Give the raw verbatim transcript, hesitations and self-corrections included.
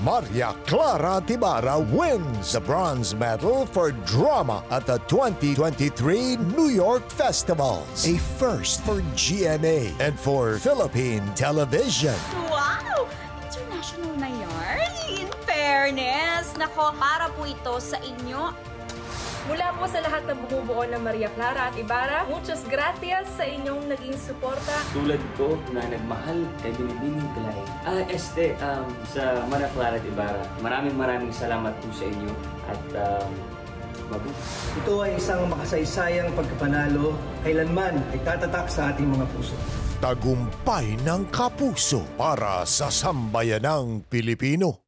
Maria Clara at Ibarra wins the bronze medal for drama at the twenty twenty-three New York Festivals, a first for G M A and for Philippine television. Wow! International na yan. In fairness, nako, para po ito sa inyo. Mula po sa lahat ng bumubuo ng Maria Clara at Ibarra, muchas gracias sa inyong naging suporta. Tulad ko na nagmahal kay Binibining Klain. Ah, este, um, sa Maria Clara at Ibarra, maraming maraming salamat po sa inyo at um, mabuti. Ito ay isang makasaysayang pagkapanalo, kailanman ay tatatak sa ating mga puso. Tagumpay ng Kapuso para sa sambayanang Pilipino.